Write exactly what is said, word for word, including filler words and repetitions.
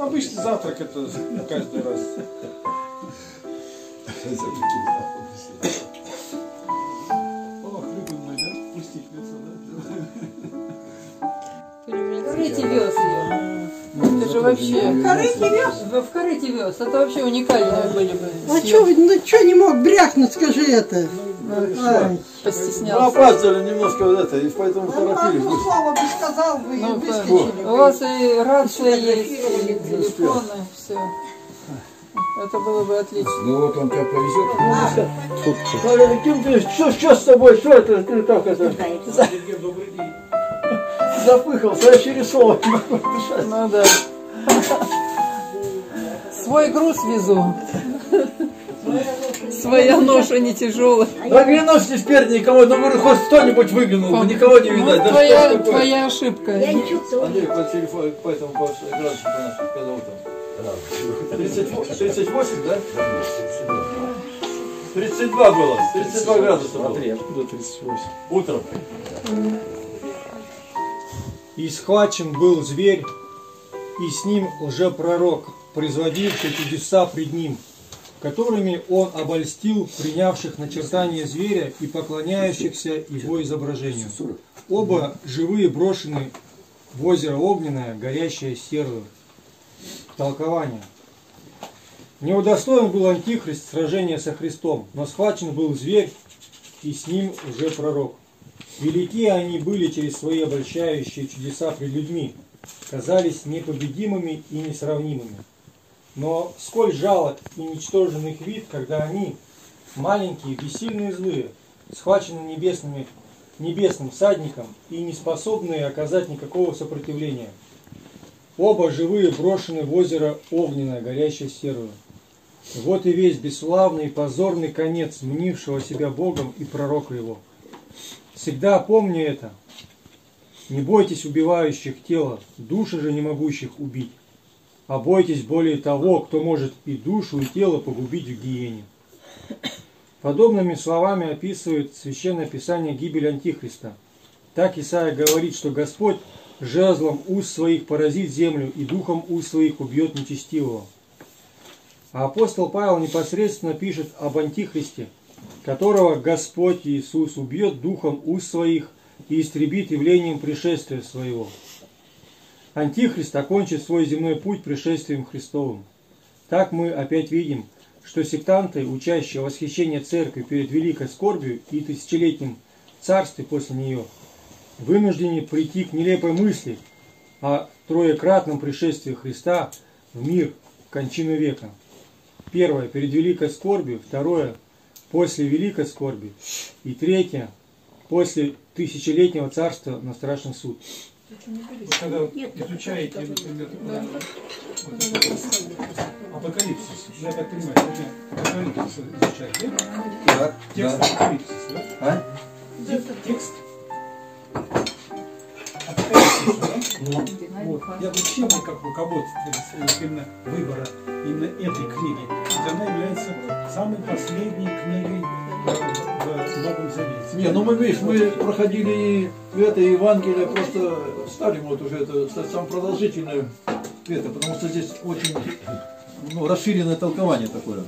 Обычно завтрак это каждый раз. Ох, любим мы, да? Пустить весла, да? Корыте вез ее. Это же вообще... Корыте вез? В корыте вез. Это вообще уникальные были бы. А что, ну что не мог брякнуть, скажи это? Постеснялся. Мы опаздывали немножко вот это, и поэтому торопились. Ну, слава бы сказал, вы и выскочили. У вас и рация есть, и телефоны, все. Это было бы отлично. Ну вот он тебя повезет. Ким ты, что с тобой, что это, ты так это... Запыхался, я через слово не могу дышать. Ну да. Свой груз везу. Своя ноша не тяжелая. Да глянусь теперь никого, но говорю, хоть кто-нибудь выглянул, бы никого не видать. Ну, твоя, твоя ошибка. Я не чувствую. Андрей, по телефону, по этому градусу, когда он там. тридцать восемь, да? тридцать два было, тридцать два градуса было. Андрей, откуда тридцать восемь? Утром. И схвачен был зверь, и с ним лжепророк, производивший чудеса пред ним, которыми он обольстил принявших начертание зверя и поклоняющихся его изображению. Оба живые брошены в озеро огненное, горящее серою. Толкование. Не удостоен был Антихрист сражения со Христом, но схвачен был зверь, и с ним уже пророк. Велики они были через свои обольщающие чудеса пред людьми, казались непобедимыми и несравнимыми. Но сколь жалок и ничтожен их вид, когда они, маленькие, бессильные и злые, схвачены небесными, небесным всадником и не способные оказать никакого сопротивления. Оба живые брошены в озеро огненное, горящее серою. Вот и весь бесславный и позорный конец мнившего себя Богом и пророка его. Всегда помни это. Не бойтесь убивающих тело, души же не могущих убить. А бойтесь более того, кто может и душу, и тело погубить в гиене. Подобными словами описывает Священное Писание гибель Антихриста. Так Исаия говорит, что Господь жезлом уст своих поразит землю, и духом уст своих убьет нечестивого. А апостол Павел непосредственно пишет об Антихристе, которого Господь Иисус убьет духом уст своих и истребит явлением пришествия своего. Антихрист окончит свой земной путь пришествием Христовым. Так мы опять видим, что сектанты, учащие восхищение церкви перед великой скорбью и тысячелетним царством после нее, вынуждены прийти к нелепой мысли о троекратном пришествии Христа в мир, в кончину века. Первое — перед великой скорбью, второе — после великой скорби, и третье — после тысячелетнего царства на страшный суд. Когда изучаете, например, Апокалипсис, я так понимаю, Апокалипсис изучаете, да? Текст Апокалипсис, да? Текст Апокалипсис, да? Вот. Я вообще был как руководство именно выбора именно этой книги. Ведь она является самой последней книгой в Новом Завете. Не, ну мы, видишь, мы проходили и это Евангелие, просто ставим вот уже это, самое продолжительное это, потому что здесь очень ну, расширенное толкование такое.